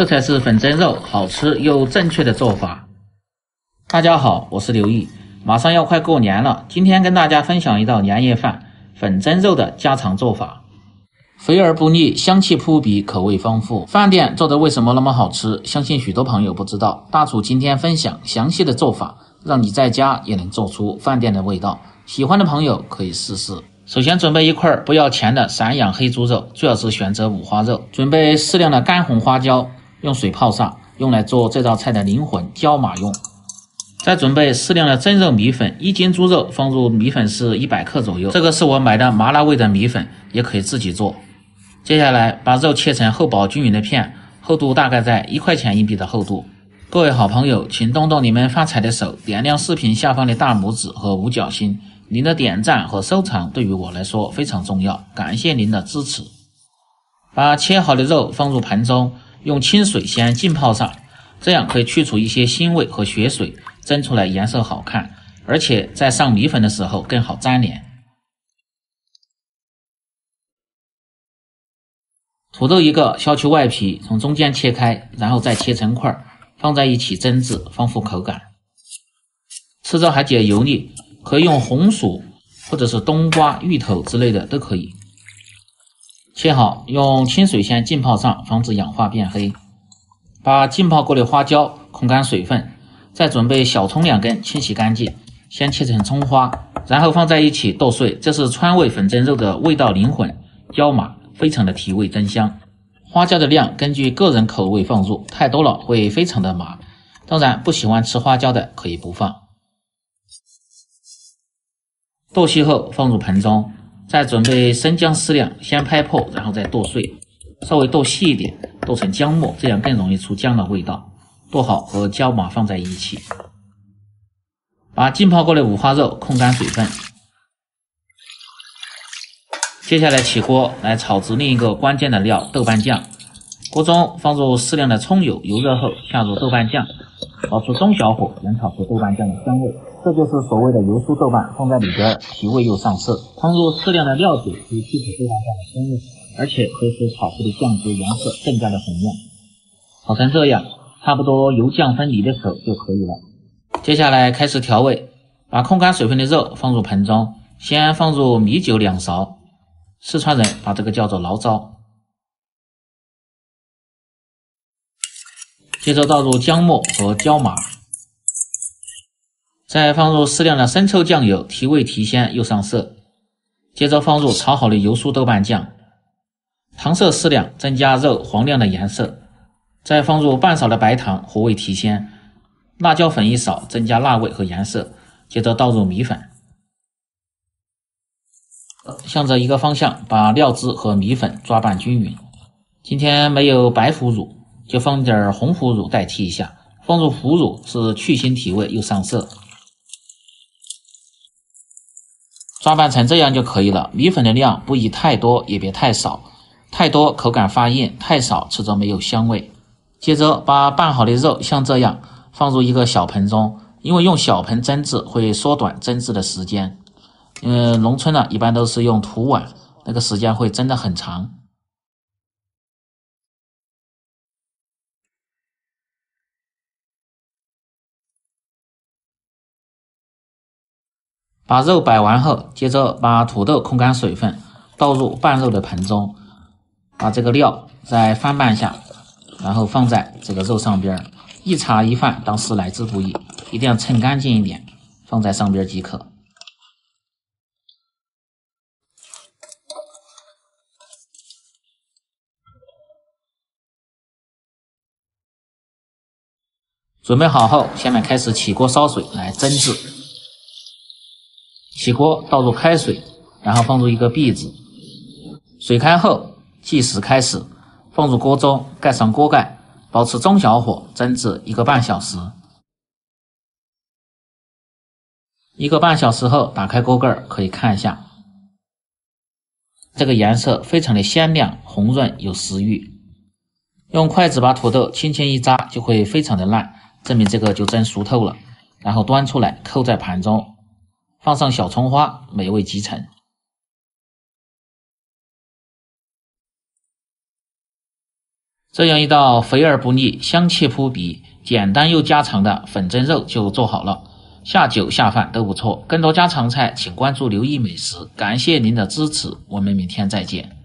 这才是粉蒸肉好吃又正确的做法。大家好，我是刘毅。马上要快过年了，今天跟大家分享一道年夜饭粉蒸肉的家常做法，肥而不腻，香气扑鼻，口味丰富。饭店做的为什么那么好吃？相信许多朋友不知道，大厨今天分享详细的做法，让你在家也能做出饭店的味道。喜欢的朋友可以试试。首先准备一块不要钱的散养黑猪肉，最好是选择五花肉。准备适量的干红花椒，用水泡上，用来做这道菜的灵魂椒麻用。再准备适量的蒸肉米粉，1斤猪肉放入米粉是100克左右，这个是我买的麻辣味的米粉，也可以自己做。接下来把肉切成厚薄均匀的片，厚度大概在1块钱一匕的厚度。各位好朋友，请动动你们发财的手，点亮视频下方的大拇指和五角星，您的点赞和收藏对于我来说非常重要，感谢您的支持。把切好的肉放入盘中，用清水先浸泡上，这样可以去除一些腥味和血水，蒸出来颜色好看，而且在上米粉的时候更好粘连。土豆1个，削去外皮，从中间切开，然后再切成块，放在一起蒸制，丰富口感。吃着还解油腻，可以用红薯或者是冬瓜、芋头之类的都可以。切好，用清水先浸泡上，防止氧化变黑。把浸泡过的花椒控干水分，再准备小葱2根，清洗干净，先切成葱花，然后放在一起剁碎。这是川味粉蒸肉的味道灵魂椒麻，非常的提味增香。花椒的量根据个人口味放入，太多了会非常的麻，当然不喜欢吃花椒的可以不放。剁细后放入盆中，再准备生姜适量，先拍破，然后再剁碎，稍微剁细一点，剁成姜末，这样更容易出姜的味道。剁好和椒麻放在一起，把浸泡过的五花肉控干水分。接下来起锅来炒制另一个关键的料豆瓣酱，锅中放入适量的葱油，油热后下入豆瓣酱，保持中小火，能炒出豆瓣酱的香味，这就是所谓的油酥豆瓣，放在里边提味又上色。放入适量的料酒可以去除豆瓣酱的鲜味，而且可以使炒出的酱汁颜色更加的红亮。炒成这样，差不多油酱分离的时候就可以了。接下来开始调味，把控干水分的肉放入盆中，先放入米酒2勺，四川人把这个叫做醪糟。接着倒入姜末和椒麻，再放入适量的生抽酱油，提味提鲜又上色。接着放入炒好的油酥豆瓣酱，糖色适量，增加肉黄亮的颜色。再放入半勺的白糖，活味提鲜。辣椒粉1勺，增加辣味和颜色。接着倒入米粉，向着一个方向把料汁和米粉抓拌均匀。今天没有白腐乳，就放点红腐乳代替一下，放入腐乳是去腥提味又上色。抓拌成这样就可以了。米粉的量不宜太多也别太少，太多口感发硬，太少吃着没有香味。接着把拌好的肉像这样放入一个小盆中，因为用小盆蒸制会缩短蒸制的时间。农村呢一般都是用土碗，那个时间会蒸得很长。把肉摆完后，接着把土豆控干水分，倒入拌肉的盆中，把这个料再翻拌下，然后放在这个肉上边，一茶一饭当是来之不易，一定要趁干净一点，放在上边即可。准备好后，下面开始起锅烧水来蒸制。起锅倒入开水，然后放入一个篦子，水开后计时开始，放入锅中，盖上锅盖，保持中小火蒸至1个半小时。1个半小时后打开锅盖，可以看一下，这个颜色非常的鲜亮红润，有食欲。用筷子把土豆轻轻一扎，就会非常的烂，证明这个就蒸熟透了。然后端出来扣在盘中，放上小葱花，美味即成。这样一道肥而不腻、香气扑鼻、简单又家常的粉蒸肉就做好了，下酒下饭都不错。更多家常菜，请关注刘毅美食。感谢您的支持，我们明天再见。